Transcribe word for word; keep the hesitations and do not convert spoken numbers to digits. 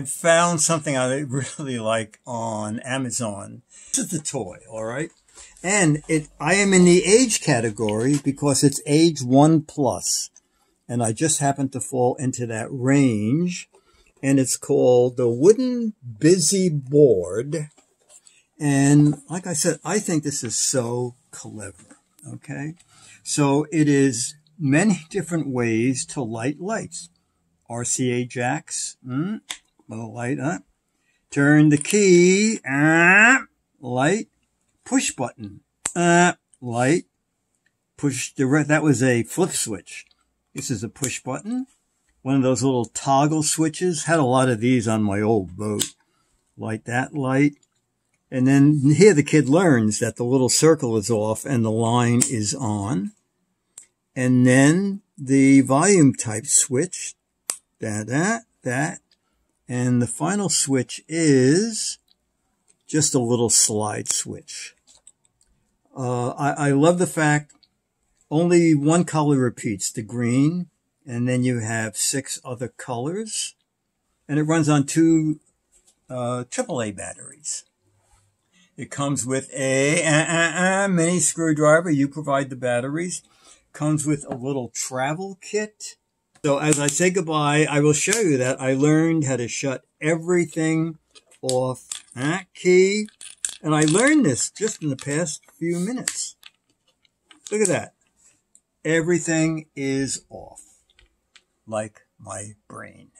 I found something I really like on Amazon. This is the toy, all right? And it, I am in the age category because it's age one plus. And I just happened to fall into that range. And it's called the Wooden Busy Board. And like I said, I think this is so clever, okay? So it is many different ways to light lights. R C A jacks, mm, little light up. Huh? Turn the key, uh, light. Push button, uh, light. Push the red, that was a flip switch. This is a push button. One of those little toggle switches. Had a lot of these on my old boat. Light that light. And then here the kid learns that the little circle is off and the line is on. And then the volume type switch. That, that, that. And the final switch is just a little slide switch. Uh, I, I love the fact only one color repeats, the green, and then you have six other colors. And it runs on two uh, triple A batteries. It comes with a uh, uh, uh, mini screwdriver. You provide the batteries. Comes with a little travel kit. So as I say goodbye, I will show you that I learned how to shut everything off. That key. And I learned this just in the past few minutes. Look at that. Everything is off. Like my brain.